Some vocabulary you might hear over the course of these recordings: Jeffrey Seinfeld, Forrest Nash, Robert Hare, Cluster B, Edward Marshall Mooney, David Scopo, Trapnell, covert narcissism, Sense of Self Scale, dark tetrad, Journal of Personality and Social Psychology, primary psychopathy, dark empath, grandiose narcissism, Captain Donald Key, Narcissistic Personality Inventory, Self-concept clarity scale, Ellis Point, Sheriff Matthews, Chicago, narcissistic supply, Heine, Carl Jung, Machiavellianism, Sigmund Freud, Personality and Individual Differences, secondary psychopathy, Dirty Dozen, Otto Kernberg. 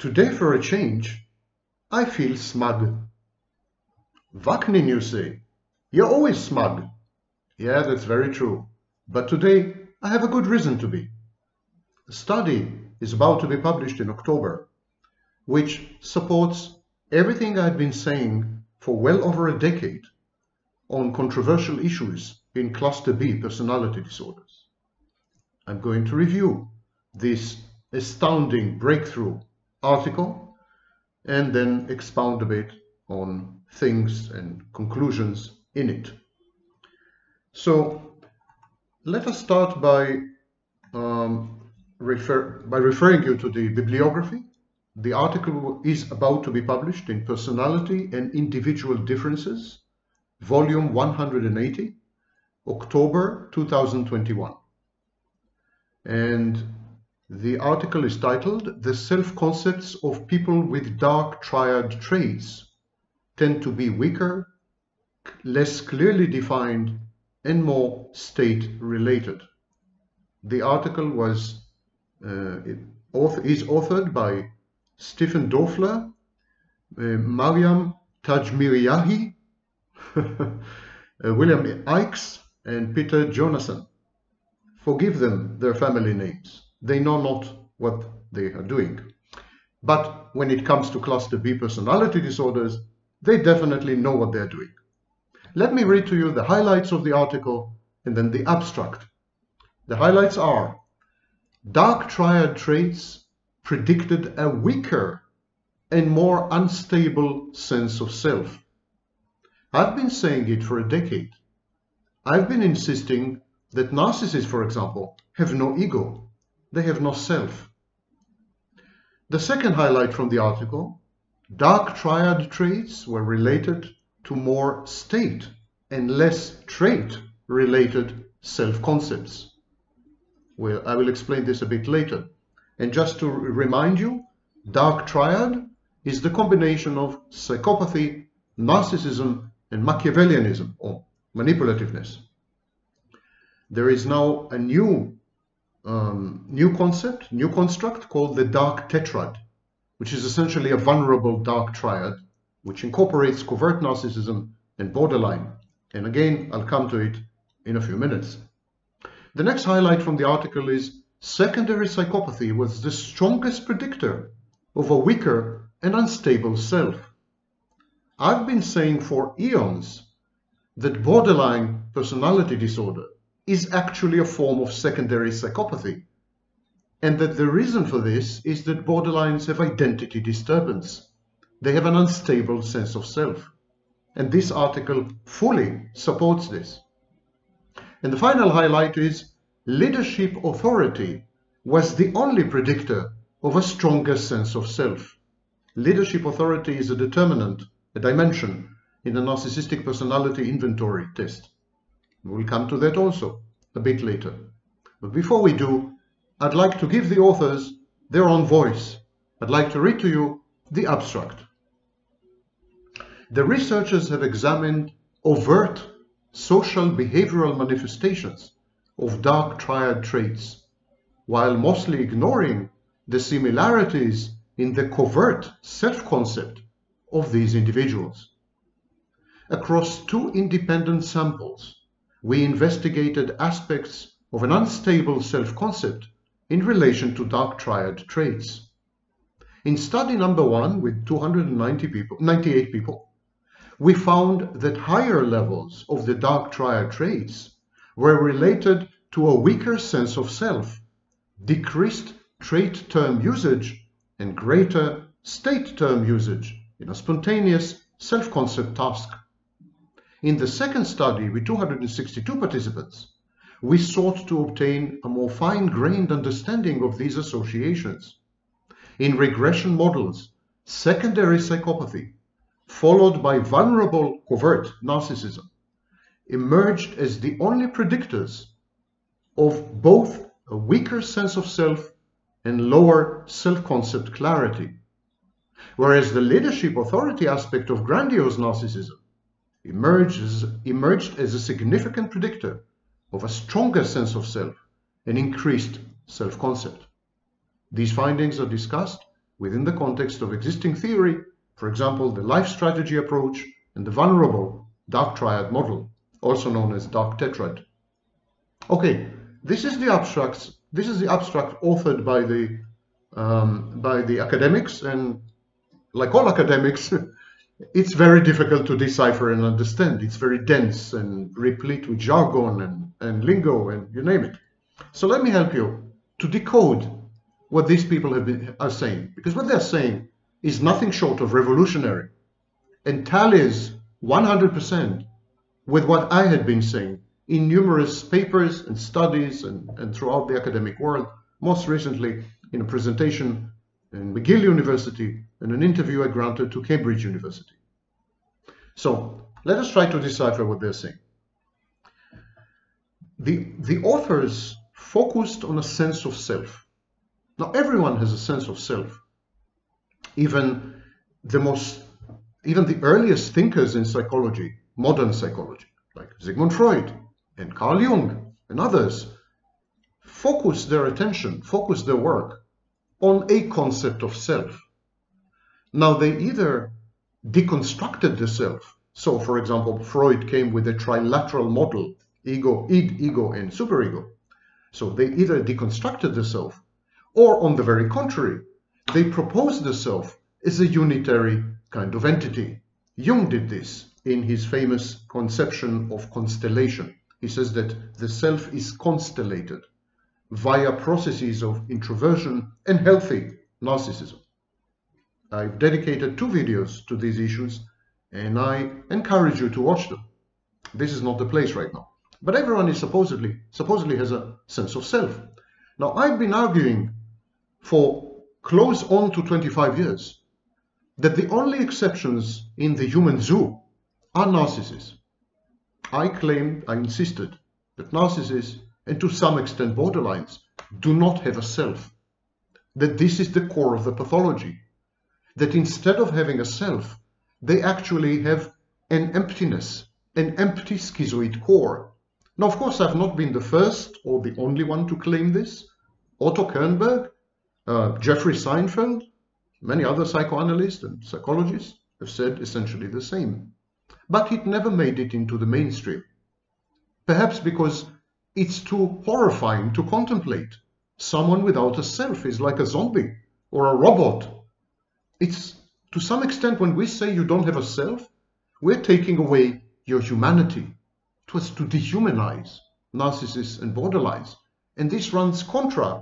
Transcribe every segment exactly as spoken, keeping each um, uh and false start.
Today, for a change, I feel smug. Vaknin, you say, you're always smug. Yeah, that's very true. But today, I have a good reason to be. A study is about to be published in October, which supports everything I've been saying for well over a decade on controversial issues in Cluster B personality disorders. I'm going to review this astounding breakthrough article and then expound a bit on things and conclusions in it. So let us start by um, refer by referring you to the bibliography. The article is about to be published in Personality and Individual Differences, Volume one hundred eighty, October two thousand twenty-one. And the article is titled, The Self-Concepts of People with Dark Triad Traits Tend to be Weaker, Less Clearly Defined, and More State-Related. The article was, uh, it author, is authored by Stephen Doerfler, uh, Maryam Tajmirriyahi, uh, William Ickes, and Peter Jonason. Forgive them their family names. They know not what they are doing. But when it comes to Cluster B personality disorders, they definitely know what they're doing. Let me read to you the highlights of the article and then the abstract. The highlights are, Dark Triad traits predicted a weaker and more unstable sense of self. I've been saying it for a decade. I've been insisting that narcissists, for example, have no ego. They have no self. The second highlight from the article, dark triad traits were related to more state and less trait-related self-concepts. Well, I will explain this a bit later. And just to remind you, dark triad is the combination of psychopathy, narcissism, and Machiavellianism, or manipulativeness. There is now a new Um, new concept, new construct called the dark tetrad, which is essentially a vulnerable dark triad, which incorporates covert narcissism and borderline. And again, I'll come to it in a few minutes. The next highlight from the article is secondary psychopathy was the strongest predictor of a weaker and unstable self. I've been saying for eons that borderline personality disorder is actually a form of secondary psychopathy, and that the reason for this is that borderlines have identity disturbance. They have an unstable sense of self, and this article fully supports this. And the final highlight is leadership authority was the only predictor of a stronger sense of self. Leadership authority is a determinant, a dimension, in the Narcissistic Personality Inventory test. We'll come to that also a bit later. But before we do, I'd like to give the authors their own voice. I'd like to read to you the abstract. The researchers have examined overt social behavioral manifestations of dark triad traits, while mostly ignoring the similarities in the covert self-concept of these individuals. Across two independent samples, we investigated aspects of an unstable self-concept in relation to dark triad traits. In study number one, with two hundred ninety-eight people, we found that higher levels of the dark triad traits were related to a weaker sense of self, decreased trait term usage, and greater state term usage in a spontaneous self-concept task. In the second study, with two hundred sixty-two participants, we sought to obtain a more fine-grained understanding of these associations. In regression models, secondary psychopathy, followed by vulnerable covert narcissism, emerged as the only predictors of both a weaker sense of self and lower self-concept clarity, whereas the leadership authority aspect of grandiose narcissism Emerges, emerged as a significant predictor of a stronger sense of self and increased self-concept. These findings are discussed within the context of existing theory, for example, the life strategy approach and the vulnerable dark triad model, also known as dark tetrad. Okay, this is the abstracts. This is the abstract authored by the um, by the academics, and like all academics, it's very difficult to decipher and understand. It's very dense and replete with jargon and, and lingo and you name it. So let me help you to decode what these people have been, are saying, because what they're saying is nothing short of revolutionary and tallies one hundred percent with what I had been saying in numerous papers and studies and, and throughout the academic world, most recently in a presentation in McGill University and an interview I granted to Cambridge University. So let us try to decipher what they're saying. The, the authors focused on a sense of self. Now, everyone has a sense of self. Even the most, even the earliest thinkers in psychology, modern psychology, like Sigmund Freud and Carl Jung and others, focused their attention, focused their work on a concept of self. Now, they either deconstructed the self. So, for example, Freud came with a trilateral model, ego, id, ego, and superego. So they either deconstructed the self, or on the very contrary, they proposed the self as a unitary kind of entity. Jung did this in his famous conception of constellation. He says that the self is constellated via processes of introversion and healthy narcissism. I've dedicated two videos to these issues, and I encourage you to watch them. This is not the place right now. But everyone is supposedly, supposedly has a sense of self. Now, I've been arguing for close on to twenty-five years that the only exceptions in the human zoo are narcissists. I claimed, I insisted that narcissists, and to some extent borderlines, do not have a self. That this is the core of the pathology. That instead of having a self, they actually have an emptiness, an empty schizoid core. Now, of course, I've not been the first or the only one to claim this. Otto Kernberg, uh, Jeffrey Seinfeld, many other psychoanalysts and psychologists have said essentially the same. But it never made it into the mainstream. Perhaps because it's too horrifying to contemplate. Someone without a self is like a zombie or a robot. It's, to some extent, when we say you don't have a self, we're taking away your humanity. It was to dehumanize narcissists and borderlines. And this runs contra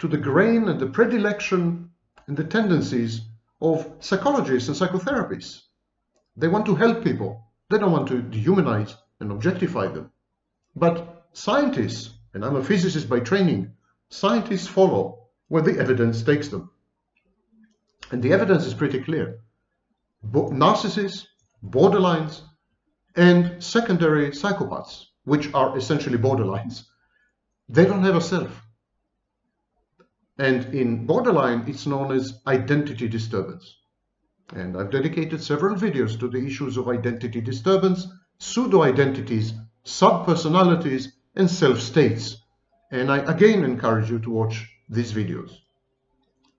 to the grain and the predilection and the tendencies of psychologists and psychotherapists. They want to help people. They don't want to dehumanize and objectify them. But scientists, and I'm a physicist by training, scientists follow where the evidence takes them. And the evidence is pretty clear. Bo- narcissists, borderlines, and secondary psychopaths, which are essentially borderlines, they don't have a self. And in borderline, it's known as identity disturbance. And I've dedicated several videos to the issues of identity disturbance, pseudo-identities, sub-personalities, and self-states. And I again encourage you to watch these videos.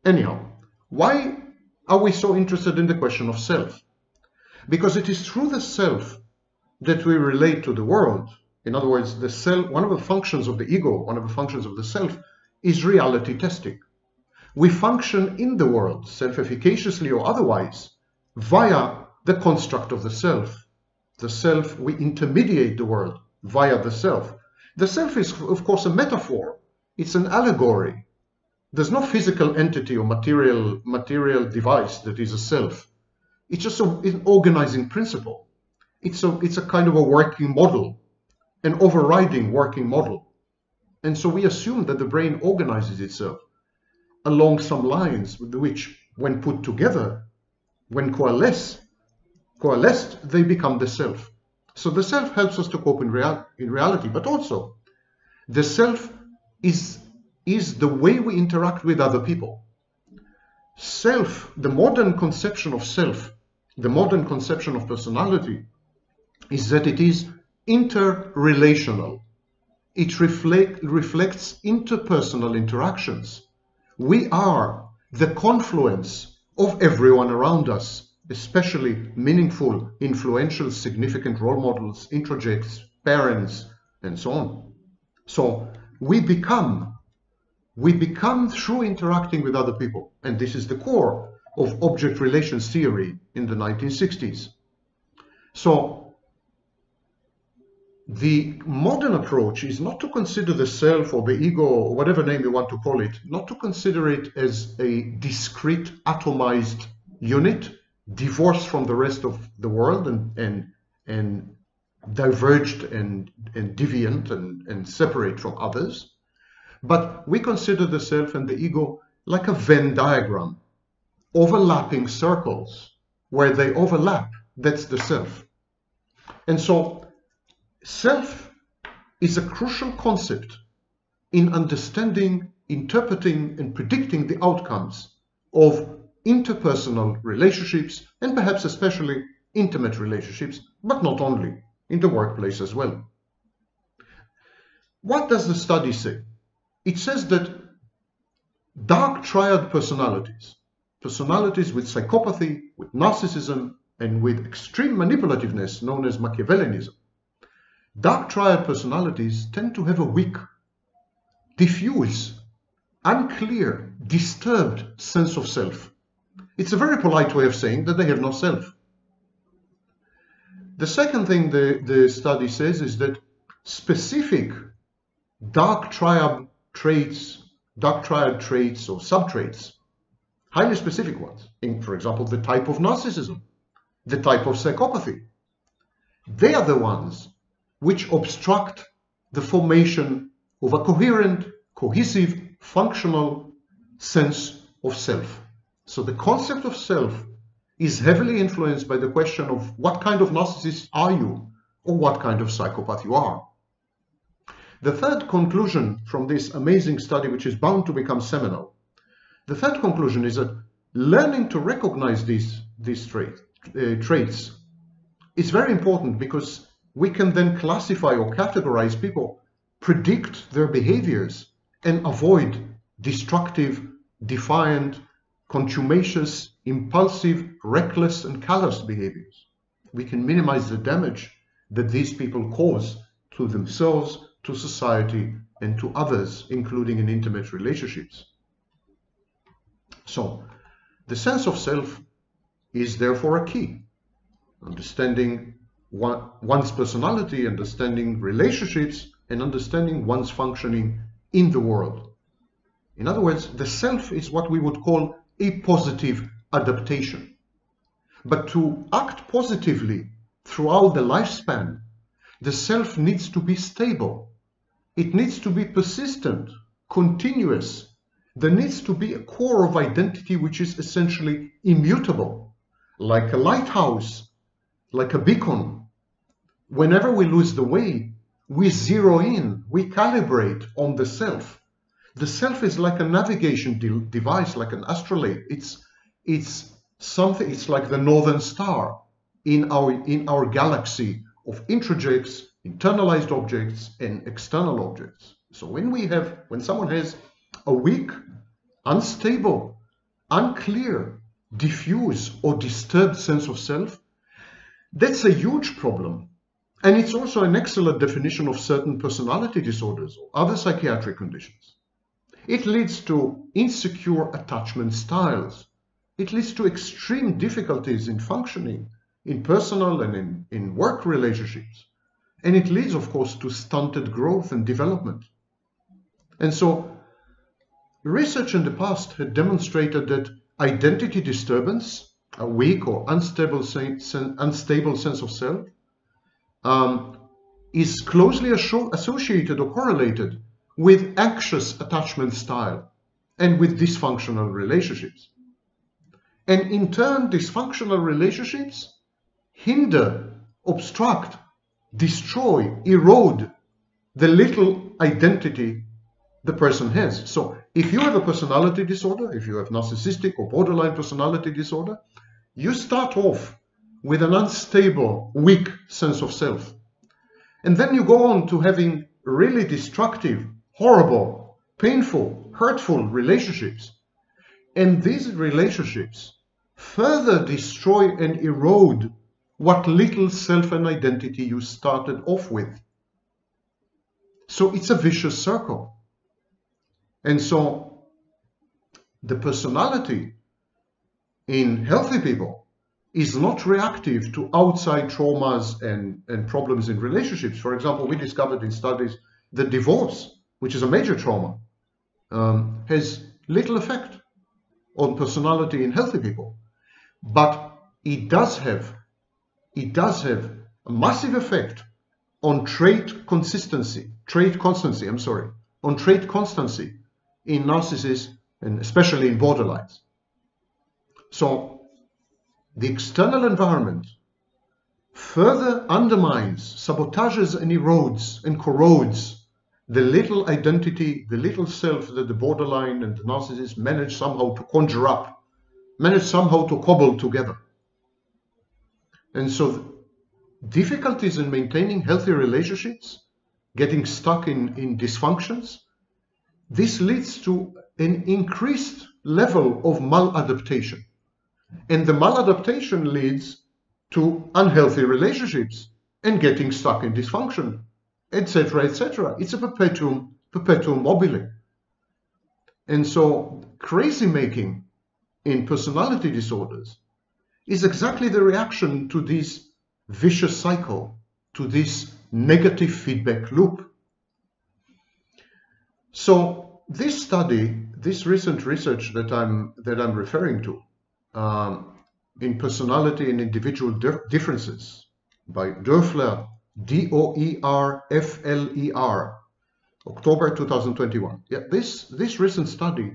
Anyhow, why are we so interested in the question of self? Because it is through the self that we relate to the world. In other words, the self, one of the functions of the ego, one of the functions of the self, is reality testing. We function in the world, self-efficaciously or otherwise, via the construct of the self. The self, we intermediate the world via the self. The self is, of course, a metaphor. It's an allegory. There's no physical entity or material, material device that is a self. It's just a, an organizing principle. It's a, it's a kind of a working model, an overriding working model. And so we assume that the brain organizes itself along some lines with which, when put together, when coalesce, coalesced, they become the self. So the self helps us to cope in, rea in reality, but also the self is, is the way we interact with other people. Self, the modern conception of self, the modern conception of personality, is that it is interrelational. It reflect, reflects interpersonal interactions. We are the confluence of everyone around us, especially meaningful, influential, significant role models, introjects, parents, and so on. So we become, we become through interacting with other people. And this is the core of object relations theory in the nineteen sixties. So the modern approach is not to consider the self or the ego or whatever name you want to call it, not to consider it as a discrete, atomized unit, divorced from the rest of the world and, and, and diverged and, and deviant and, and separate from others. But we consider the self and the ego like a Venn diagram, overlapping circles where they overlap. That's the self. And so self is a crucial concept in understanding, interpreting, and predicting the outcomes of interpersonal relationships, and perhaps especially intimate relationships, but not only, in the workplace as well. What does the study say? It says that dark triad personalities, personalities with psychopathy, with narcissism, and with extreme manipulativeness known as Machiavellianism, dark triad personalities tend to have a weak, diffuse, unclear, disturbed sense of self. It's a very polite way of saying that they have no self. The second thing the, the study says is that specific dark triad traits, dark triad traits or subtraits, highly specific ones, in, for example, the type of narcissism, the type of psychopathy, they are the ones which obstruct the formation of a coherent, cohesive, functional sense of self. So the concept of self is heavily influenced by the question of what kind of narcissist are you or what kind of psychopath you are. The third conclusion from this amazing study, which is bound to become seminal, the third conclusion is that learning to recognize these, these traits, Uh, traits is very important, because we can then classify or categorize people, predict their behaviors, and avoid destructive, defiant, contumacious, impulsive, reckless, and callous behaviors. We can minimize the damage that these people cause to themselves, to society, and to others, including in intimate relationships. So, the sense of self is therefore a key. Understanding one, one's personality, understanding relationships, and understanding one's functioning in the world. In other words, the self is what we would call a positive adaptation. But to act positively throughout the lifespan, the self needs to be stable. It needs to be persistent, continuous. There needs to be a core of identity which is essentially immutable, like a lighthouse, like a beacon. Whenever we lose the way, we zero in, we calibrate on the self. The self is like a navigation de device, like an astrolabe. It's, it's something, it's like the northern star in our, in our galaxy of introjects, internalized objects, and external objects. So when we have, when someone has a weak, unstable, unclear, diffuse or disturbed sense of self, that's a huge problem. And it's also an excellent definition of certain personality disorders or other psychiatric conditions. It leads to insecure attachment styles. It leads to extreme difficulties in functioning, in personal and in, in work relationships. And it leads, of course, to stunted growth and development. And so, research in the past had demonstrated that identity disturbance, a weak or unstable sense, unstable sense of self, um, is closely associated or correlated with anxious attachment style and with dysfunctional relationships. And in turn, dysfunctional relationships hinder, obstruct, destroy, erode the little identity the person has. So if you have a personality disorder, if you have narcissistic or borderline personality disorder, you start off with an unstable, weak sense of self. And then you go on to having really destructive, horrible, painful, hurtful relationships. and these relationships further destroy and erode what little self and identity you started off with. So it's a vicious circle. And so the personality in healthy people is not reactive to outside traumas and, and problems in relationships. For example, we discovered in studies that divorce, which is a major trauma, um, has little effect on personality in healthy people. But it does have, it does have a massive effect on trait consistency, trait constancy, I'm sorry, on trait constancy in narcissists and especially in borderlines. So the external environment further undermines, sabotages and erodes and corrodes the little identity, the little self that the borderline and the narcissist manage somehow to conjure up, manage somehow to cobble together. And so difficulties in maintaining healthy relationships, getting stuck in, in dysfunctions, this leads to an increased level of maladaptation. And the maladaptation leads to unhealthy relationships and getting stuck in dysfunction, et cetera, et cetera. It's a perpetuum, perpetuum mobile. And so crazy making in personality disorders is exactly the reaction to this vicious cycle, to this negative feedback loop. So this study, this recent research that I'm, that I'm referring to, Um, in Personality and Individual Differences by Doerfler, D O E R F L E R, October two thousand twenty-one. Yeah, this, this recent study,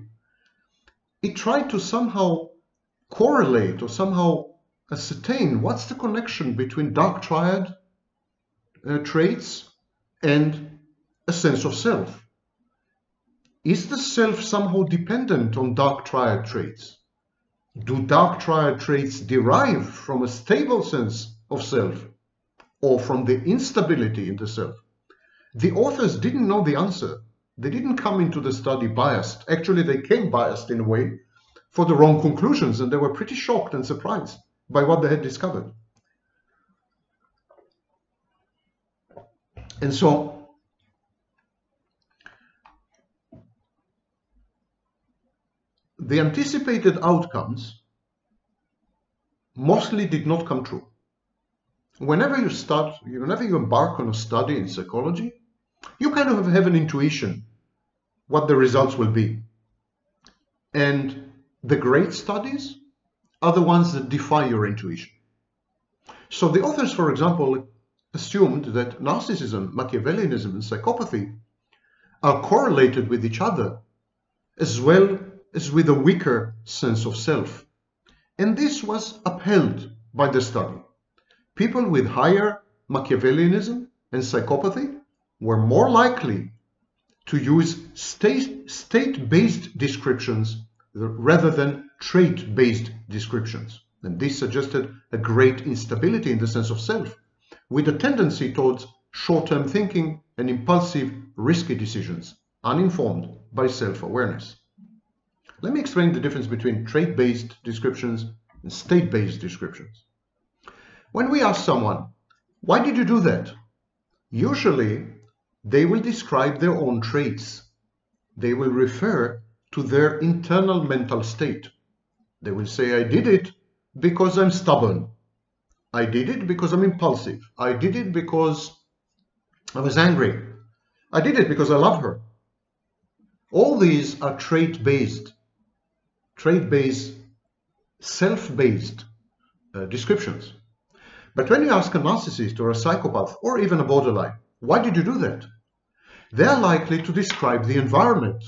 it tried to somehow correlate or somehow ascertain what's the connection between dark triad uh, traits and a sense of self. Is the self somehow dependent on dark triad traits? Do dark triad traits derive from a stable sense of self or from the instability in the self? The authors didn't know the answer. They didn't come into the study biased. Actually, they came biased in a way for the wrong conclusions, and they were pretty shocked and surprised by what they had discovered. And so, the anticipated outcomes mostly did not come true. Whenever you start, whenever you embark on a study in psychology, you kind of have an intuition what the results will be. And the great studies are the ones that defy your intuition. So the authors, for example, assumed that narcissism, Machiavellianism, and psychopathy are correlated with each other as well as with a weaker sense of self. And this was upheld by the study. People with higher Machiavellianism and psychopathy were more likely to use state, state-based descriptions rather than trait-based descriptions. And this suggested a great instability in the sense of self, with a tendency towards short-term thinking and impulsive, risky decisions, uninformed by self-awareness. Let me explain the difference between trait-based descriptions and state-based descriptions. When we ask someone, why did you do that? Usually, they will describe their own traits. They will refer to their internal mental state. They will say, I did it because I'm stubborn. I did it because I'm impulsive. I did it because I was angry. I did it because I love her. All these are trait-based. trait-based, self-based uh, descriptions. But when you ask a narcissist or a psychopath or even a borderline, why did you do that? They're likely to describe the environment.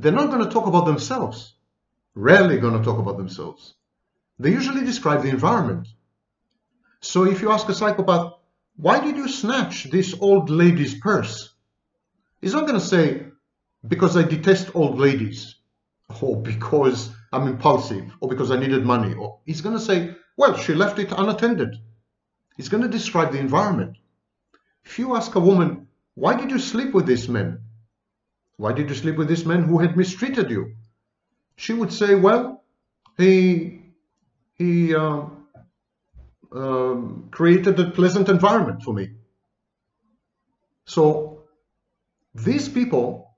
They're not going to talk about themselves, rarely going to talk about themselves. They usually describe the environment. So if you ask a psychopath, why did you snatch this old lady's purse? He's not going to say, because I detest old ladies, or because I'm impulsive, or because I needed money. Or he's going to say, well, she left it unattended. He's going to describe the environment. If you ask a woman, why did you sleep with this man? Why did you sleep with this man who had mistreated you? she would say, well, he, he uh, um, created a pleasant environment for me. So these people,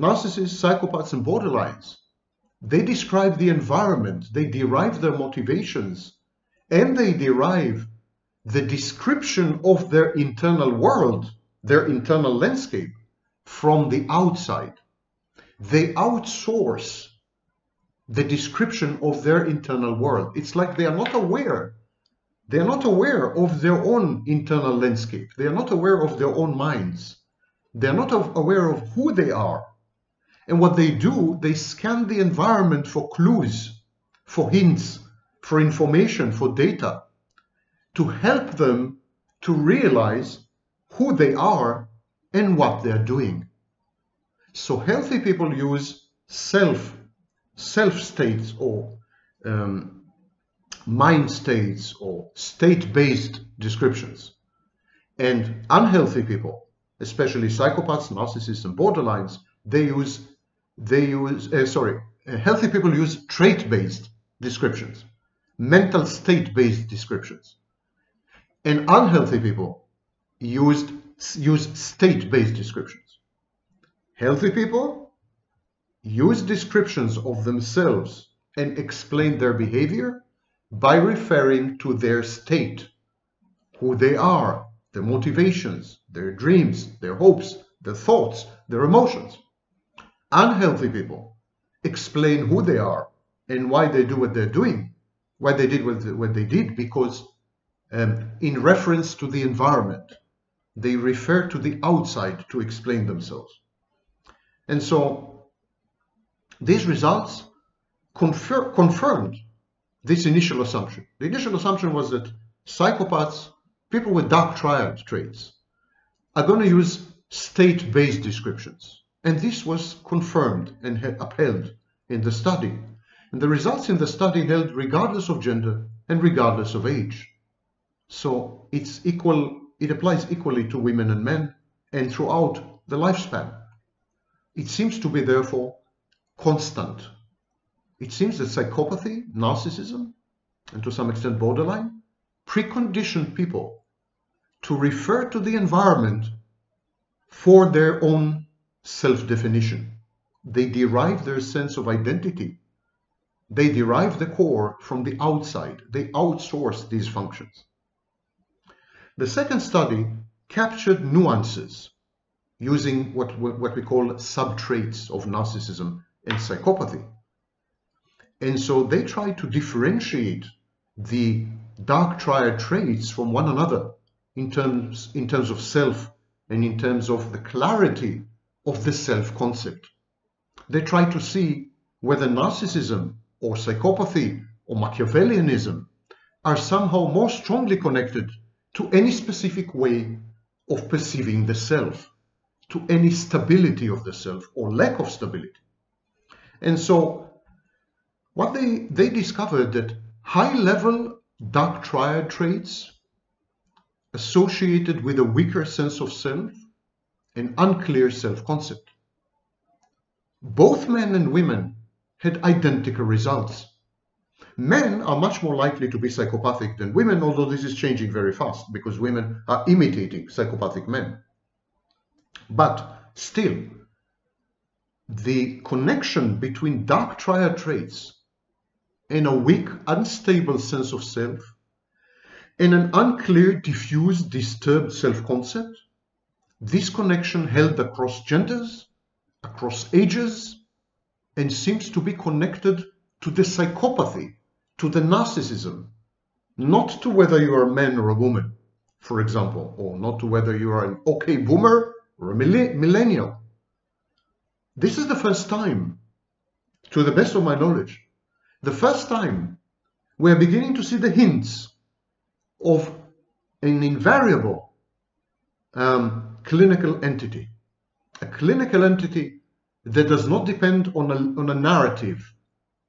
narcissists, psychopaths, and borderlines, they describe the environment, they derive their motivations, and they derive the description of their internal world, their internal landscape, from the outside. They outsource the description of their internal world. It's like they are not aware. They are not aware of their own internal landscape. They are not aware of their own minds. They are not aware of who they are. And what they do, they scan the environment for clues, for hints, for information, for data, to help them to realize who they are and what they're doing. So healthy people use self, self states or um, mind states or state-based descriptions. And unhealthy people, especially psychopaths, narcissists, and borderlines, they use, they use, uh, sorry, healthy people use trait-based descriptions, mental state-based descriptions. And unhealthy people used, use state-based descriptions. Healthy people use descriptions of themselves and explain their behavior by referring to their state, who they are, their motivations, their dreams, their hopes, their thoughts, their emotions. Unhealthy people explain who they are and why they do what they're doing, why they did what, what they did, because Um, in reference to the environment, they refer to the outside to explain themselves. And so these results confer confirmed this initial assumption. The initial assumption was that psychopaths, people with dark triad traits, are going to use state-based descriptions. And this was confirmed and upheld in the study. And the results in the study held regardless of gender and regardless of age. So it's equal, it applies equally to women and men and throughout the lifespan. It seems to be therefore constant. It seems that psychopathy, narcissism, and to some extent borderline, precondition people to refer to the environment for their own self-definition. They derive their sense of identity. They derive the core from the outside. They outsource these functions. The second study captured nuances using what, what we call sub-traits of narcissism and psychopathy. And so they tried to differentiate the dark triad traits from one another in terms, in terms of self and in terms of the clarity of the self-concept. They tried to see whether narcissism or psychopathy or Machiavellianism are somehow more strongly connected to any specific way of perceiving the self, to any stability of the self or lack of stability. And so what they, they discovered that high-level dark triad traits associated with a weaker sense of self and unclear self-concept. Both men and women had identical results. Men are much more likely to be psychopathic than women, although this is changing very fast because women are imitating psychopathic men. But still, the connection between dark triad traits and a weak, unstable sense of self and an unclear, diffuse, disturbed self-concept, this connection held across genders, across ages, and seems to be connected to the psychopathy, to the narcissism, not to whether you are a man or a woman, for example, or not to whether you are an okay boomer or a millennial. This is the first time, to the best of my knowledge, the first time we are beginning to see the hints of an invariable um, clinical entity, a clinical entity that does not depend on a, on a narrative,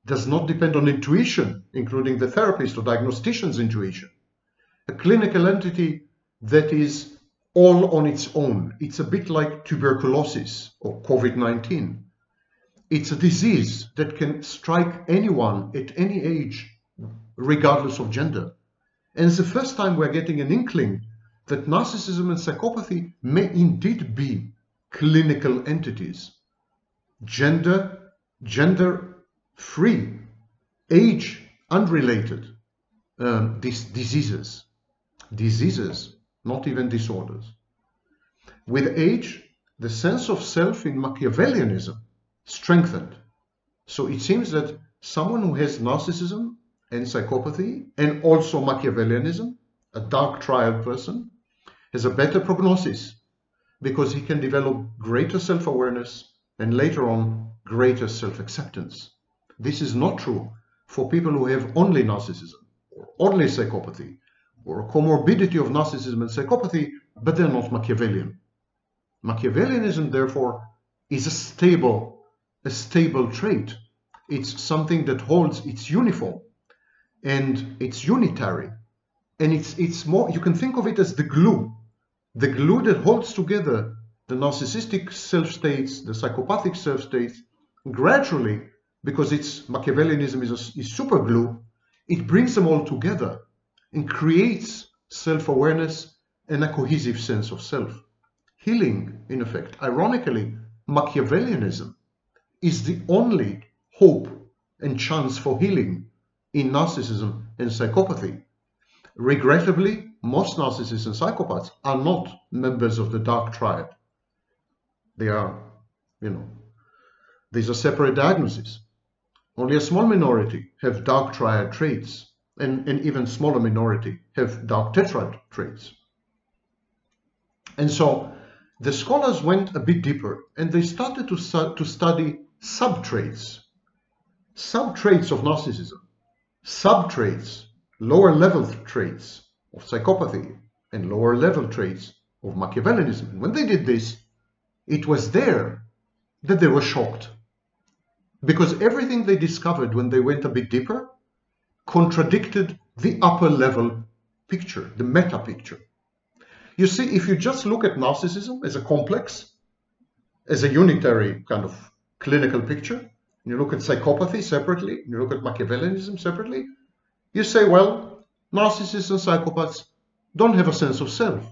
does not depend on intuition, including the therapist or diagnostician's intuition. A clinical entity that is all on its own. It's a bit like tuberculosis or COVID nineteen. It's a disease that can strike anyone at any age, regardless of gender. And it's the first time we're getting an inkling that narcissism and psychopathy may indeed be clinical entities. Gender, gender-free, age-unrelated um, dis diseases. Diseases, not even disorders. With age, the sense of self in Machiavellianism strengthened. So it seems that someone who has narcissism and psychopathy and also Machiavellianism, a dark triad person, has a better prognosis because he can develop greater self-awareness and later on greater self-acceptance. This is not true for people who have only narcissism or only psychopathy or a comorbidity of narcissism and psychopathy, but they're not Machiavellian. Machiavellianism, therefore, is a stable a stable trait. It's something that holds its uniform and it's unitary. And it's, it's more, you can think of it as the glue, the glue that holds together the narcissistic self-states, the psychopathic self-states, gradually, because it's Machiavellianism is, a, is super glue, it brings them all together and creates self-awareness and a cohesive sense of self. Healing, in effect. Ironically, Machiavellianism is the only hope and chance for healing in narcissism and psychopathy. Regrettably, most narcissists and psychopaths are not members of the dark triad. They are, you know, these are separate diagnoses. Only a small minority have dark triad traits, and an even smaller minority have dark tetrad traits. And so the scholars went a bit deeper, and they started to, stu to study subtraits, subtraits of narcissism, subtraits, lower level traits of psychopathy, and lower level traits of Machiavellianism. And when they did this, it was there that they were shocked, because everything they discovered when they went a bit deeper contradicted the upper level picture, the meta picture. You see, if you just look at narcissism as a complex, as a unitary kind of clinical picture, and you look at psychopathy separately, and you look at Machiavellianism separately, you say, well, narcissists and psychopaths don't have a sense of self.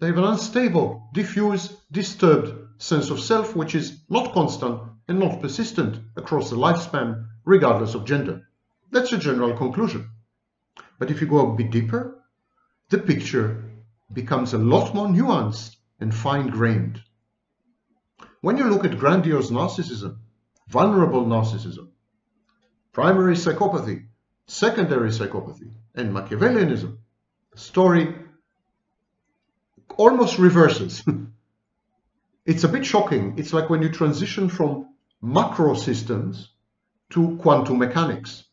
They have an unstable, diffuse, disturbed sense of self, which is not constant and not persistent across the lifespan, regardless of gender. That's a general conclusion. But if you go a bit deeper, the picture becomes a lot more nuanced and fine-grained. When you look at grandiose narcissism, vulnerable narcissism, primary psychopathy, secondary psychopathy, and Machiavellianism, the story almost reverses. It's a bit shocking. It's like when you transition from macro systems to quantum mechanics.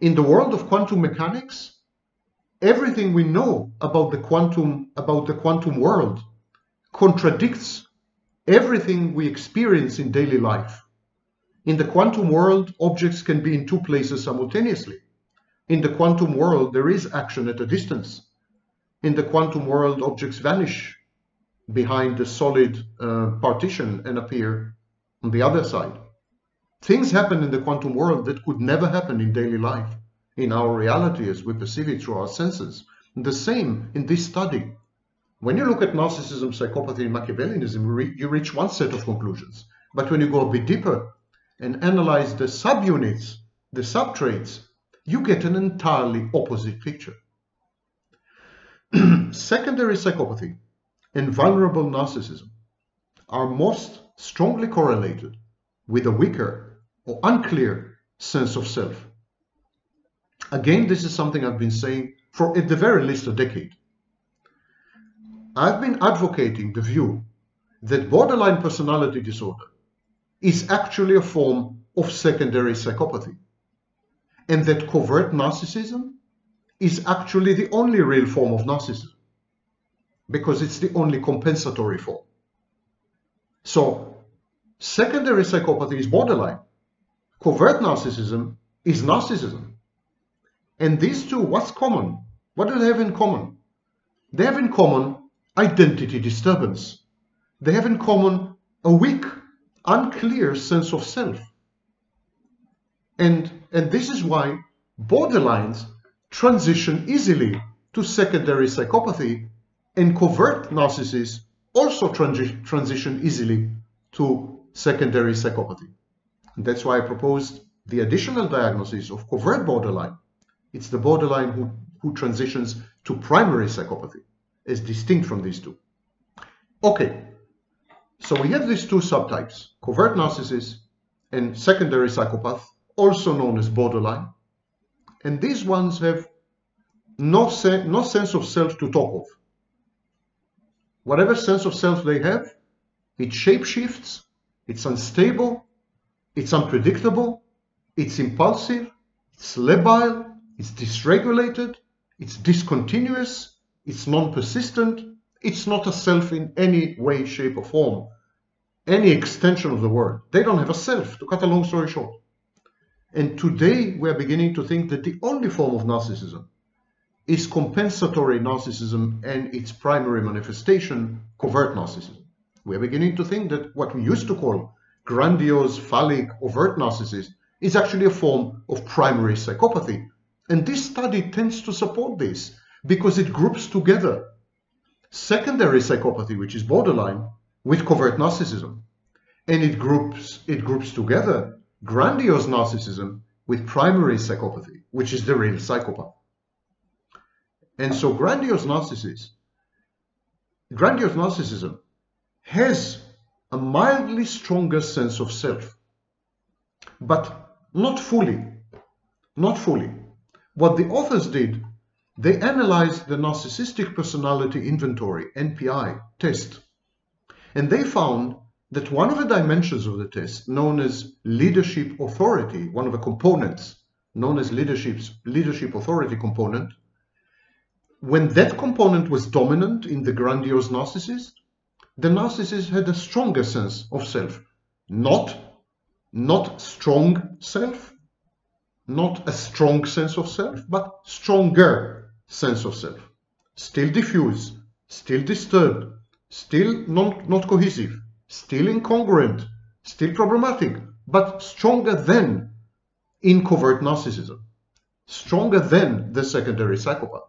In the world of quantum mechanics, everything we know about the quantum about the quantum world contradicts everything we experience in daily life. In the quantum world, objects can be in two places simultaneously. In the quantum world, there is action at a distance. In the quantum world, objects vanish behind a solid uh, partition and appear on the other side. Things happen in the quantum world that could never happen in daily life, in our reality as we perceive it through our senses. And the same in this study. When you look at narcissism, psychopathy, and Machiavellianism, you reach one set of conclusions. But when you go a bit deeper and analyze the subunits, the subtraits, you get an entirely opposite picture. Secondary psychopathy and vulnerable narcissism are most strongly correlated with a weaker or unclear sense of self. Again, this is something I've been saying for at the very least a decade. I've been advocating the view that borderline personality disorder is actually a form of secondary psychopathy, and that covert narcissism is actually the only real form of narcissism, because it's the only compensatory form. So, secondary psychopathy is borderline. Covert narcissism is narcissism. And these two, what's common? What do they have in common? They have in common identity disturbance. They have in common a weak, unclear sense of self. And, and this is why borderlines transition easily to secondary psychopathy, and covert narcissists also transi transition easily to secondary psychopathy. And that's why I proposed the additional diagnosis of covert borderline. It's the borderline who, who transitions to primary psychopathy, as distinct from these two. Okay, so we have these two subtypes, covert narcissist and secondary psychopath, also known as borderline. And these ones have no, se no sense of self to talk of. Whatever sense of self they have, it shapeshifts, it's unstable, it's unpredictable, it's impulsive, it's labile, it's dysregulated, it's discontinuous, it's non-persistent, it's not a self in any way, shape or form, any extension of the word. They don't have a self, to cut a long story short. And today we are beginning to think that the only form of narcissism is compensatory narcissism and its primary manifestation, covert narcissism. We are beginning to think that what we used to call grandiose, phallic, overt narcissism is actually a form of primary psychopathy. And this study tends to support this because it groups together secondary psychopathy, which is borderline, with covert narcissism. And it groups, it groups together grandiose narcissism with primary psychopathy, which is the real psychopath. And so grandiose narcissism, grandiose narcissism has a mildly stronger sense of self, but not fully, not fully. What the authors did, they analyzed the Narcissistic Personality Inventory, N P I, test. And they found that one of the dimensions of the test, known as leadership authority, one of the components, known as leadership's, leadership authority component, when that component was dominant in the grandiose narcissist, the narcissist had a stronger sense of self. Not, not strong self, not a strong sense of self, but stronger sense of self. Still diffuse, still disturbed, still non, not cohesive, still incongruent, still problematic, but stronger than in covert narcissism, stronger than the secondary psychopath.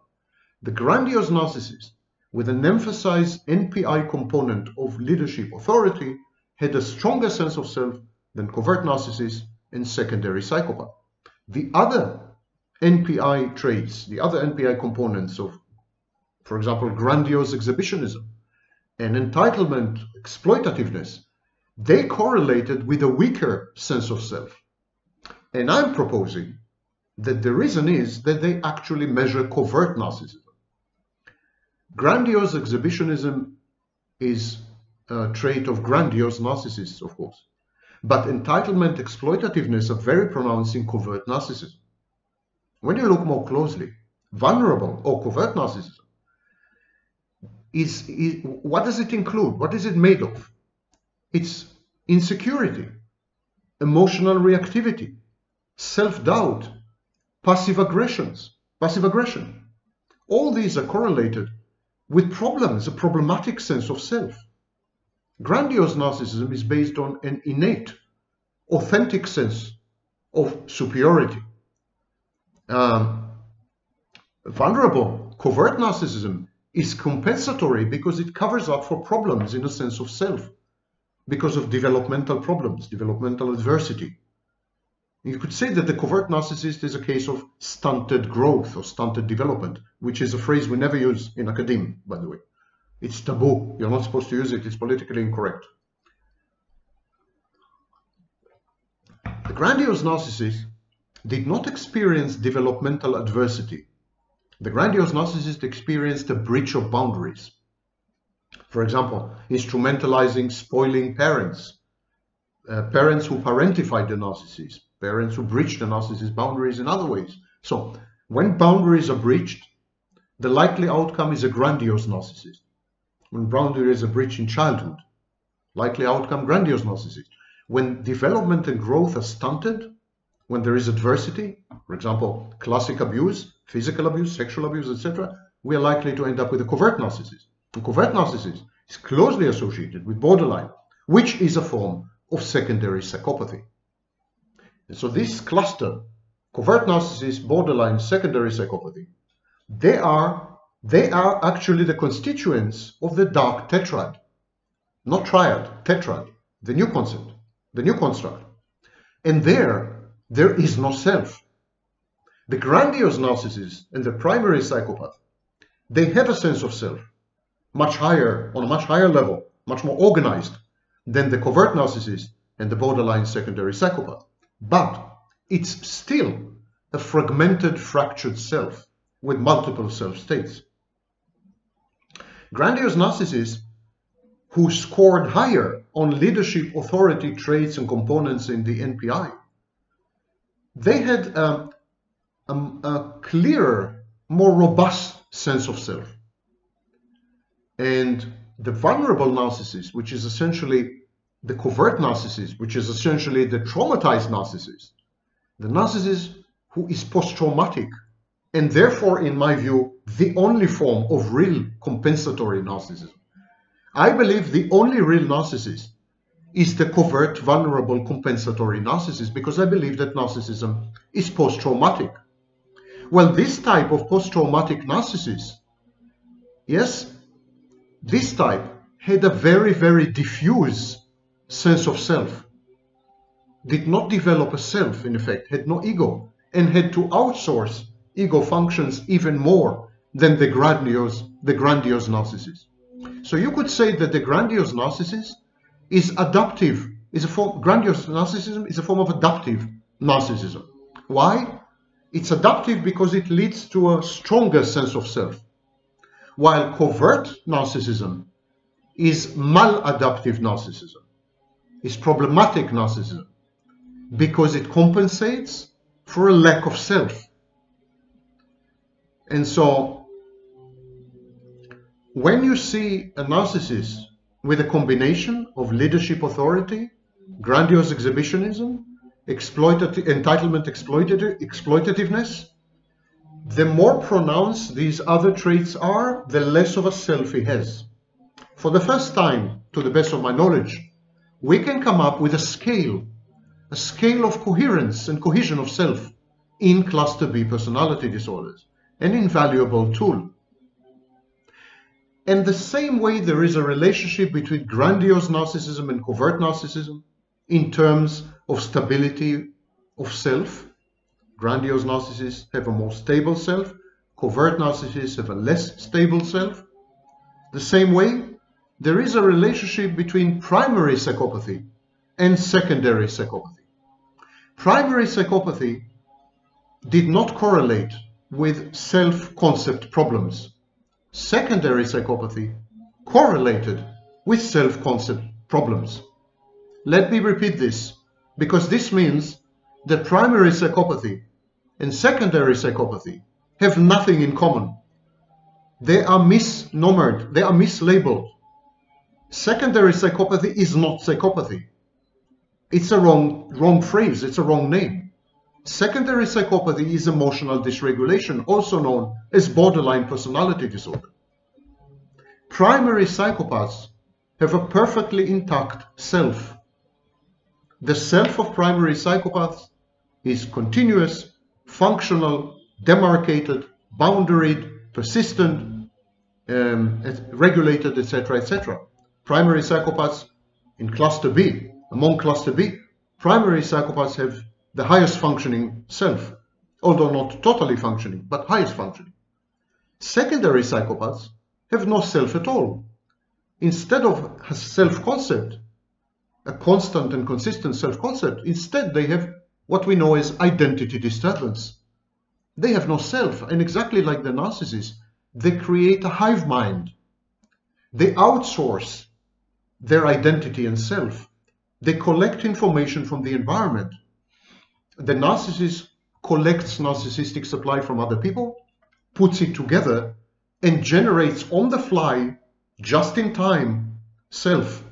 The grandiose narcissist, with an emphasized N P I component of leadership authority, had a stronger sense of self than covert narcissist and secondary psychopath. The other N P I traits, the other N P I components of, for example, grandiose exhibitionism and entitlement exploitativeness, they correlated with a weaker sense of self. And I'm proposing that the reason is that they actually measure covert narcissism. Grandiose exhibitionism is a trait of grandiose narcissists, of course, but entitlement exploitativeness are very pronounced in covert narcissism. When you look more closely, vulnerable or covert narcissism, is, is what does it include? What is it made of? It's insecurity, emotional reactivity, self-doubt, passive aggressions, passive aggression. All these are correlated with problems, a problematic sense of self. Grandiose narcissism is based on an innate, authentic sense of superiority. Um, vulnerable, covert narcissism is compensatory because it covers up for problems in a sense of self, because of developmental problems, developmental adversity. You could say that the covert narcissist is a case of stunted growth or stunted development, which is a phrase we never use in academia, by the way. It's taboo. You're not supposed to use it. It's politically incorrect. The grandiose narcissist did not experience developmental adversity. The grandiose narcissist experienced a breach of boundaries. For example, instrumentalizing, spoiling parents, uh, parents who parentified the narcissist, parents who breach the narcissist's boundaries in other ways. So when boundaries are breached, the likely outcome is a grandiose narcissist. When boundaries are breached in childhood, likely outcome grandiose narcissist. When development and growth are stunted, when there is adversity, for example, classic abuse, physical abuse, sexual abuse, et cetera, we are likely to end up with a covert narcissist. The covert narcissist is closely associated with borderline, which is a form of secondary psychopathy. So this cluster, covert narcissist, borderline, secondary psychopathy, they are, they are actually the constituents of the dark tetrad. Not triad, tetrad, the new concept, the new construct. And there, there is no self. The grandiose narcissist and the primary psychopath, they have a sense of self, much higher, on a much higher level, much more organized than the covert narcissist and the borderline secondary psychopath. But it's still a fragmented, fractured self with multiple self-states. Grandiose narcissists who scored higher on leadership, authority, traits, and components in the N P I, they had a, a, a clearer, more robust sense of self. And the vulnerable narcissist, which is essentially the covert narcissist, which is essentially the traumatized narcissist, the narcissist who is post-traumatic, and therefore, in my view, the only form of real compensatory narcissism. I believe the only real narcissist is the covert, vulnerable, compensatory narcissist, because I believe that narcissism is post-traumatic. Well, this type of post-traumatic narcissist, yes, this type had a very, very diffuse sense of self, did not develop a self, in effect, had no ego, and had to outsource ego functions even more than the grandiose, the grandiose narcissist. So you could say that the grandiose narcissist is adaptive, is a form, grandiose narcissism is a form of adaptive narcissism. Why? It's adaptive because it leads to a stronger sense of self, while covert narcissism is maladaptive narcissism, is problematic narcissism, because it compensates for a lack of self. And so, when you see a narcissist with a combination of leadership authority, grandiose exhibitionism, exploitative, entitlement exploitative, exploitativeness, the more pronounced these other traits are, the less of a self he has. For the first time, to the best of my knowledge, we can come up with a scale, a scale of coherence and cohesion of self in Cluster B personality disorders, an invaluable tool. And the same way there is a relationship between grandiose narcissism and covert narcissism in terms of stability of self. Grandiose narcissists have a more stable self. Covert narcissists have a less stable self. The same way, there is a relationship between primary psychopathy and secondary psychopathy. Primary psychopathy did not correlate with self-concept problems. Secondary psychopathy correlated with self-concept problems. Let me repeat this, because this means that primary psychopathy and secondary psychopathy have nothing in common. They are misnomered, they are mislabeled. Secondary psychopathy is not psychopathy. It's a wrong, wrong phrase, it's a wrong name. Secondary psychopathy is emotional dysregulation, also known as borderline personality disorder. Primary psychopaths have a perfectly intact self. The self of primary psychopaths is continuous, functional, demarcated, boundaried, persistent, um, regulated, et cetera, et cetera. Primary psychopaths in Cluster B, among Cluster B, primary psychopaths have the highest functioning self, although not totally functioning, but highest functioning. Secondary psychopaths have no self at all. Instead of a self-concept, a constant and consistent self-concept, instead they have what we know as identity disturbance. They have no self, and exactly like the narcissist, they create a hive mind. They outsource their identity and self. They collect information from the environment. The narcissist collects narcissistic supply from other people, puts it together, and generates on the fly, just in time, self.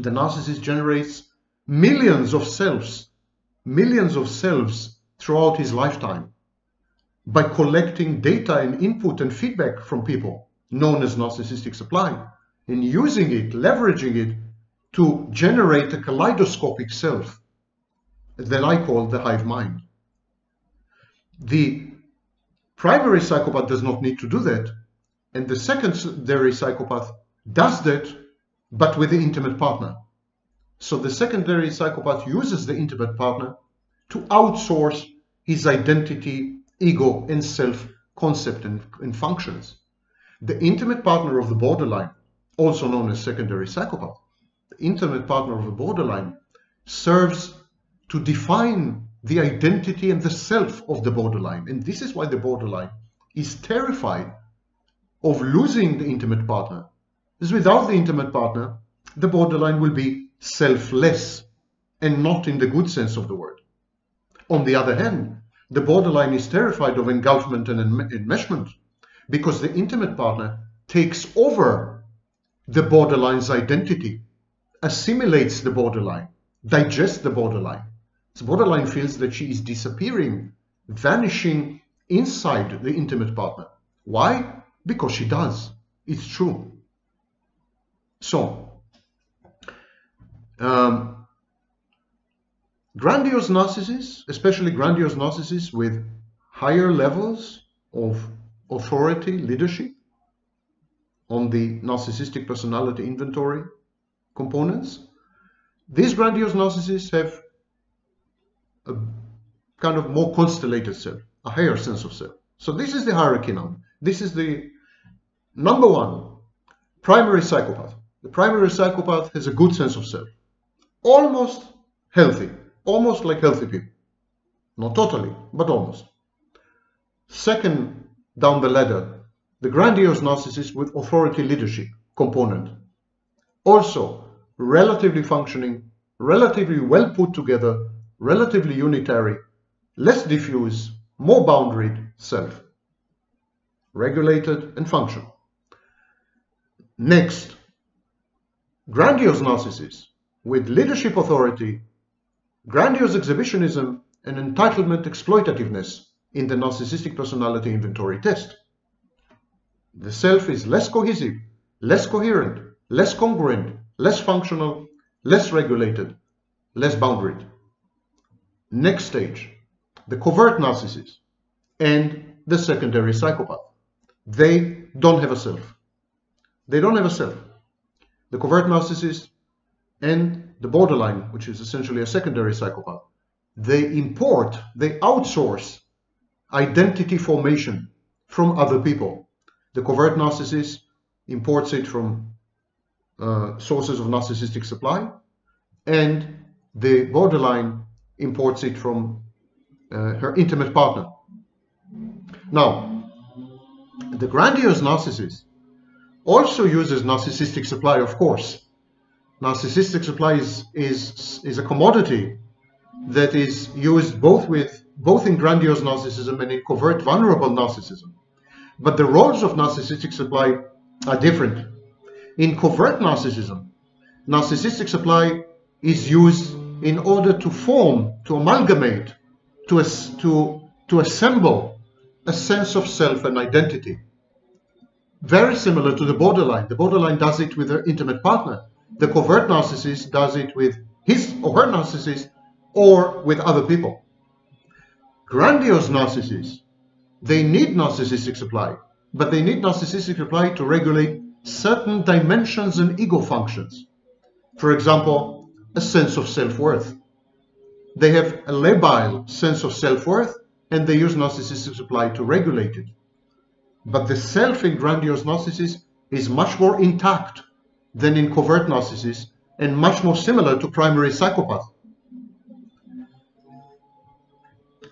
The narcissist generates millions of selves, millions of selves throughout his lifetime by collecting data and input and feedback from people, known as narcissistic supply, and using it, leveraging it to generate a kaleidoscopic self. that I call the hive mind. The primary psychopath does not need to do that, and the secondary psychopath does that, but with the intimate partner. So the secondary psychopath uses the intimate partner to outsource his identity, ego, and self-concept and, and functions. The intimate partner of the borderline, also known as secondary psychopath, the intimate partner of the borderline serves to define the identity and the self of the borderline. And this is why the borderline is terrified of losing the intimate partner. Because without the intimate partner, the borderline will be selfless, and not in the good sense of the word. On the other hand, the borderline is terrified of engulfment and enmeshment because the intimate partner takes over the borderline's identity, assimilates the borderline, digests the borderline. The borderline feels that she is disappearing, vanishing inside the intimate partner. Why? Because she does. It's true. So, um, grandiose narcissists, especially grandiose narcissists with higher levels of authority, leadership on the narcissistic personality inventory components, these grandiose narcissists have a kind of more constellated self, a higher sense of self. So this is the hierarchy now. This is the number one, primary psychopath. The primary psychopath has a good sense of self, almost healthy, almost like healthy people. Not totally, but almost. Second down the ladder, the grandiose narcissist with authority leadership component. Also, relatively functioning, relatively well put together, relatively unitary, less diffuse, more boundaried self. Regulated and functional. Next, grandiose narcissists with leadership authority, grandiose exhibitionism, and entitlement exploitativeness in the narcissistic personality inventory test. The self is less cohesive, less coherent, less congruent, less functional, less regulated, less boundaried. Next stage, the covert narcissist and the secondary psychopath. They don't have a self. They don't have a self. The covert narcissist and the borderline, which is essentially a secondary psychopath, they import, they outsource identity formation from other people. The covert narcissist imports it from uh, sources of narcissistic supply, and the borderline imports it from uh, her intimate partner. Now, the grandiose narcissist also uses narcissistic supply, of course. Narcissistic supply is, is, is a commodity that is used both, with, both in grandiose narcissism and in covert vulnerable narcissism. But the roles of narcissistic supply are different. In covert narcissism, narcissistic supply is used in order to form, to amalgamate, to, to, to assemble a sense of self and identity. Very similar to the borderline. The borderline does it with her intimate partner. The covert narcissist does it with his or her narcissist or with other people. Grandiose narcissists, they need narcissistic supply, but they need narcissistic supply to regulate certain dimensions and ego functions. For example, a sense of self-worth. They have a labile sense of self-worth, and they use narcissistic supply to regulate it. But the self in grandiose narcissists is much more intact than in covert narcissists, and much more similar to primary psychopath.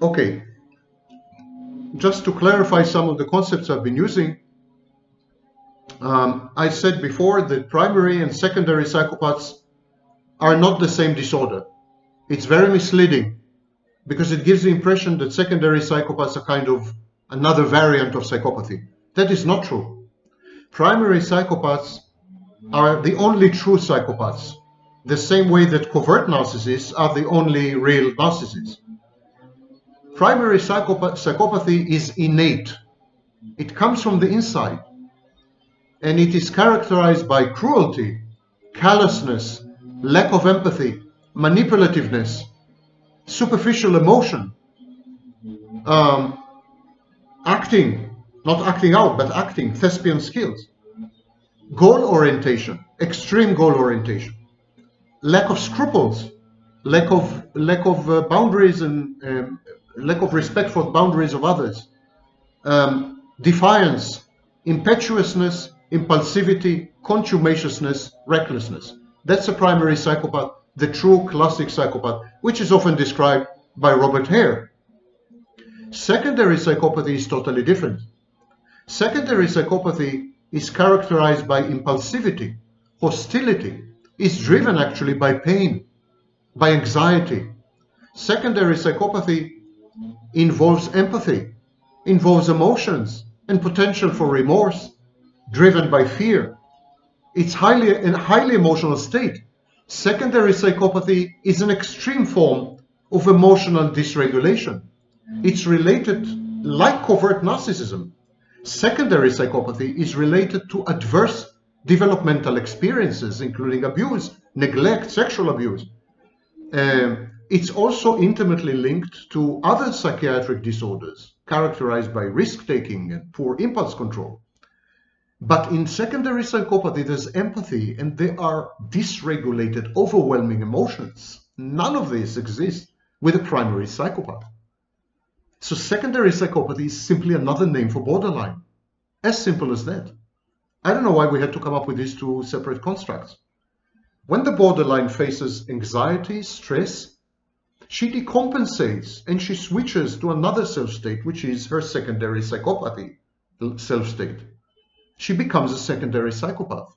Okay, just to clarify some of the concepts I've been using, um, I said before that primary and secondary psychopaths are not the same disorder. It's very misleading because it gives the impression that secondary psychopaths are kind of another variant of psychopathy. That is not true. Primary psychopaths are the only true psychopaths, the same way that covert narcissists are the only real narcissists. Primary psychopath psychopathy is innate. It comes from the inside, and it is characterized by cruelty, callousness, lack of empathy, manipulativeness, superficial emotion, um, acting, not acting out, but acting, thespian skills, goal orientation, extreme goal orientation, lack of scruples, lack of lack of uh, boundaries and um, lack of respect for the boundaries of others, um, defiance, impetuousness, impulsivity, contumaciousness, recklessness. That's the primary psychopath, the true classic psychopath, which is often described by Robert Hare. Secondary psychopathy is totally different. Secondary psychopathy is characterized by impulsivity, hostility, is driven actually by pain, by anxiety. Secondary psychopathy involves empathy, involves emotions and potential for remorse, driven by fear. It's highly a highly emotional state. Secondary psychopathy is an extreme form of emotional dysregulation. It's related, like covert narcissism, secondary psychopathy is related to adverse developmental experiences, including abuse, neglect, sexual abuse. Um, it's also intimately linked to other psychiatric disorders characterized by risk-taking and poor impulse control. But in secondary psychopathy, there's empathy and there are dysregulated, overwhelming emotions. None of this exists with a primary psychopath. So secondary psychopathy is simply another name for borderline. As simple as that. I don't know why we had to come up with these two separate constructs. When the borderline faces anxiety, stress, she decompensates and she switches to another self-state, which is her secondary psychopathy self-state. She becomes a secondary psychopath.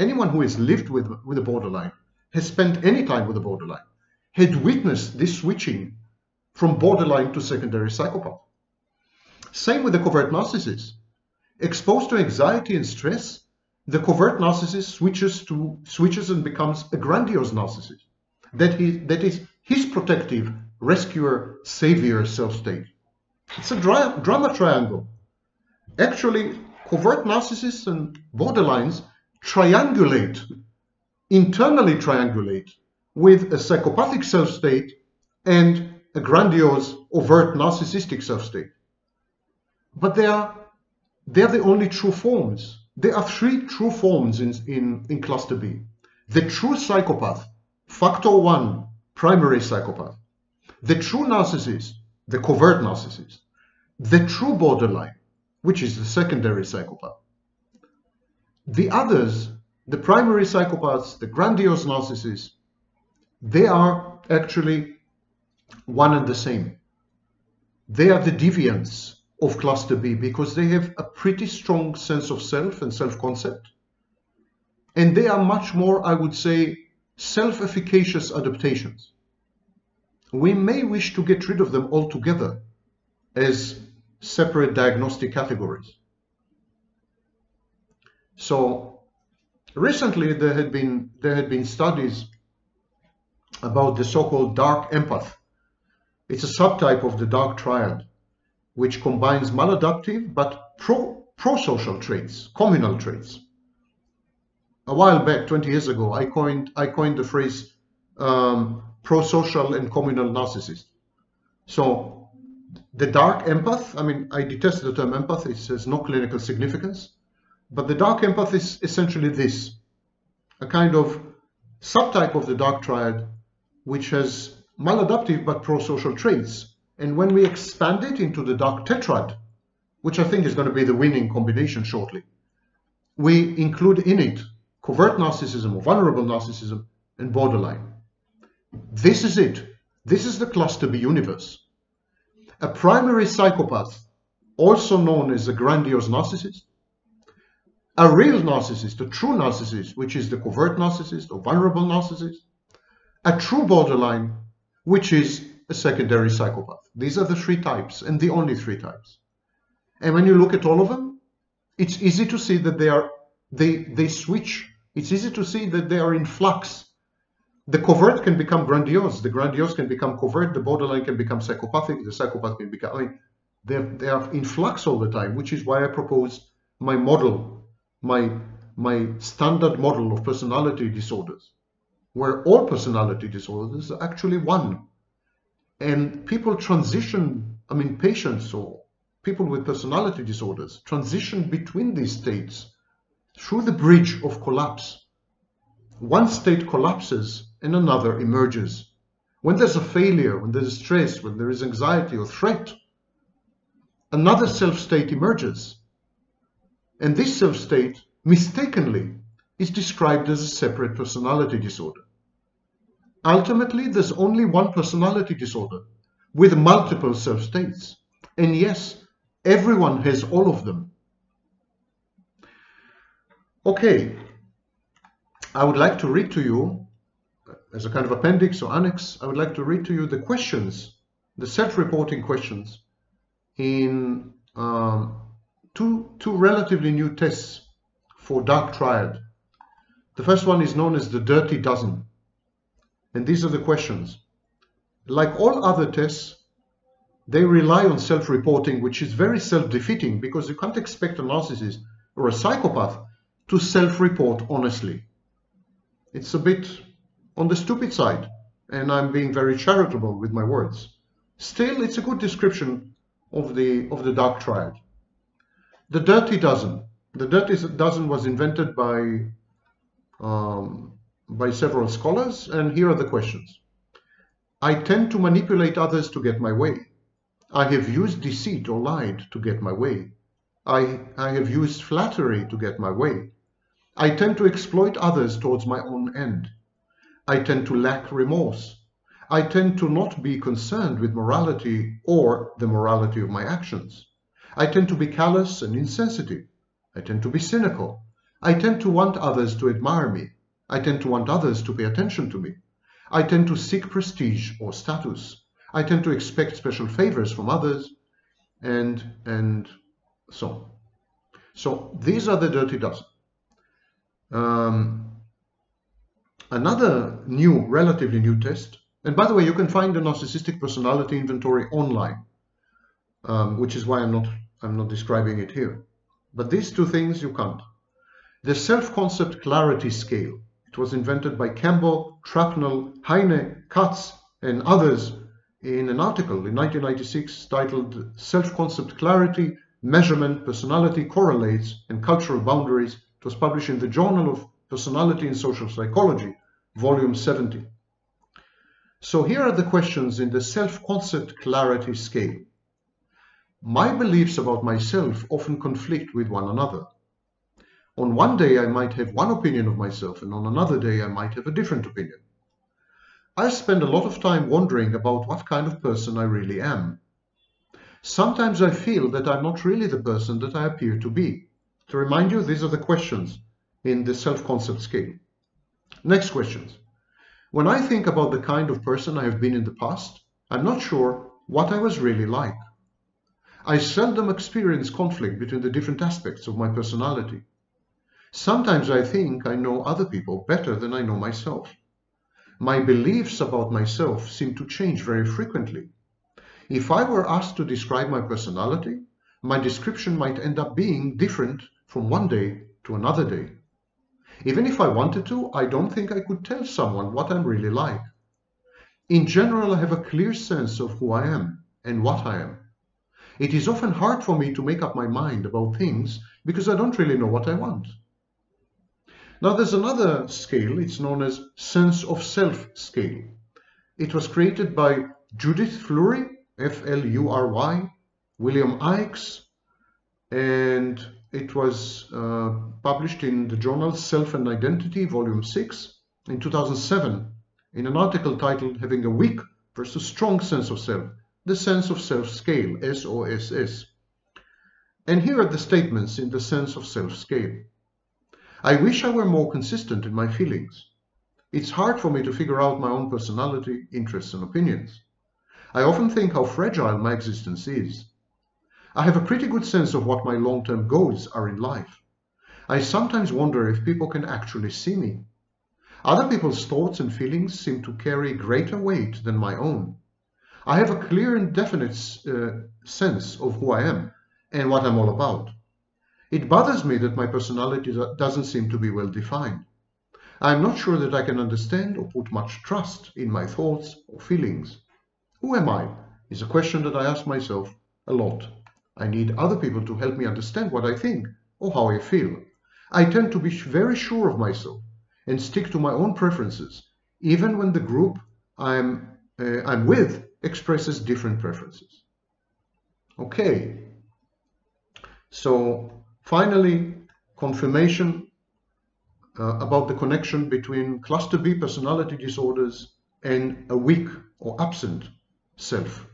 Anyone who has lived with, with a borderline, has spent any time with a borderline, had witnessed this switching from borderline to secondary psychopath. Same with the covert narcissist. Exposed to anxiety and stress, the covert narcissist switches to switches and becomes a grandiose narcissist. That he that is his protective, rescuer, savior self-state. It's a dra drama triangle. Actually, covert narcissists and borderlines triangulate, internally triangulate with a psychopathic self-state and a grandiose, overt, narcissistic self-state. But they are, they are the only true forms. There are three true forms in, in, in cluster B. The true psychopath, factor one, primary psychopath. The true narcissist, the covert narcissist. The true borderline, which is the secondary psychopath. The others, the primary psychopaths, the grandiose narcissists, they are actually one and the same. They are the deviants of cluster B because they have a pretty strong sense of self and self-concept. And they are much more, I would say, self-efficacious adaptations. We may wish to get rid of them altogether as separate diagnostic categories. So recently there had been, there had been studies about the so-called dark empath. It's a subtype of the dark triad, which combines maladaptive but pro, pro-social traits, communal traits. A while back, twenty years ago, I coined, I coined the phrase um, pro-social and communal narcissist. So the dark empath, I mean, I detest the term empath, it has no clinical significance, but the dark empath is essentially this, a kind of subtype of the dark triad, which has maladaptive but pro-social traits. And when we expand it into the dark tetrad, which I think is going to be the winning combination shortly, we include in it covert narcissism or vulnerable narcissism and borderline. This is it. This is the cluster B universe. A primary psychopath, also known as a grandiose narcissist, a real narcissist, a true narcissist, which is the covert narcissist or vulnerable narcissist, a true borderline, which is a secondary psychopath. These are the three types and the only three types. And when you look at all of them, it's easy to see that they are, they, they switch. It's easy to see that they are in flux. The covert can become grandiose. The grandiose can become covert. The borderline can become psychopathic. The psychopath can become, I mean, they, they are in flux all the time, which is why I proposed my model, my, my standard model of personality disorders, where all personality disorders are actually one. And people transition, I mean, patients or people with personality disorders transition between these states through the bridge of collapse. One state collapses and another emerges. When there's a failure, when there's stress, when there is anxiety or threat, another self-state emerges. And this self-state, mistakenly, is described as a separate personality disorder. Ultimately, there's only one personality disorder with multiple self-states. And yes, everyone has all of them. Okay, I would like to read to you, as a kind of appendix or annex, I would like to read to you the questions, the self-reporting questions in um, two, two relatively new tests for Dark Triad. The first one is known as the Dirty Dozen. And these are the questions. Like all other tests, they rely on self-reporting, which is very self-defeating because you can't expect a narcissist or a psychopath to self-report honestly. It's a bit on the stupid side, and I'm being very charitable with my words. Still, it's a good description of the, of the Dark Triad. The Dirty Dozen. The Dirty Dozen was invented by um, by several scholars, and here are the questions. I tend to manipulate others to get my way. I have used deceit or lied to get my way. I, I have used flattery to get my way. I tend to exploit others towards my own end. I tend to lack remorse. I tend to not be concerned with morality or the morality of my actions. I tend to be callous and insensitive. I tend to be cynical. I tend to want others to admire me. I tend to want others to pay attention to me. I tend to seek prestige or status. I tend to expect special favors from others, and, and so on. So these are the Dirty Dozen. Um, another new, relatively new test, and by the way, you can find the Narcissistic Personality Inventory online, um, which is why I'm not, I'm not describing it here. But these two things you can't. The Self-concept clarity scale. It was invented by Campbell, Trapnell, Heine, Katz, and others in an article in nineteen ninety-six titled Self-Concept Clarity, Measurement, Personality Correlates, and Cultural Boundaries. It was published in the Journal of Personality and Social Psychology, Volume seventy. So here are the questions in the Self-Concept Clarity Scale. My beliefs about myself often conflict with one another. On one day, I might have one opinion of myself, and on another day, I might have a different opinion. I spend a lot of time wondering about what kind of person I really am. Sometimes I feel that I'm not really the person that I appear to be. To remind you, these are the questions in the self-concept scale. Next questions. When I think about the kind of person I have been in the past, I'm not sure what I was really like. I seldom experience conflict between the different aspects of my personality. Sometimes I think I know other people better than I know myself. My beliefs about myself seem to change very frequently. If I were asked to describe my personality, my description might end up being different from one day to another day. Even if I wanted to, I don't think I could tell someone what I'm really like. In general, I have a clear sense of who I am and what I am. It is often hard for me to make up my mind about things because I don't really know what I want. Now, there's another scale. It's known as Sense of Self Scale. It was created by Judith Flury, F L U R Y, William Ickes, and it was uh, published in the journal Self and Identity, Volume six, in two thousand seven, in an article titled Having a Weak versus Strong Sense of Self, the Sense of Self Scale, S O S S. And here are the statements in the Sense of Self Scale. I wish I were more consistent in my feelings. It's hard for me to figure out my own personality, interests, and opinions. I often think how fragile my existence is. I have a pretty good sense of what my long-term goals are in life. I sometimes wonder if people can actually see me. Other people's thoughts and feelings seem to carry greater weight than my own. I have a clear and definite uh, sense of who I am and what I'm all about. It bothers me that my personality doesn't seem to be well defined. I'm not sure that I can understand or put much trust in my thoughts or feelings. Who am I? Is a question that I ask myself a lot. I need other people to help me understand what I think or how I feel. I tend to be very sure of myself and stick to my own preferences, even when the group I'm, uh, I'm with expresses different preferences. Okay, so finally, confirmation uh, about the connection between cluster B personality disorders and a weak or absent self.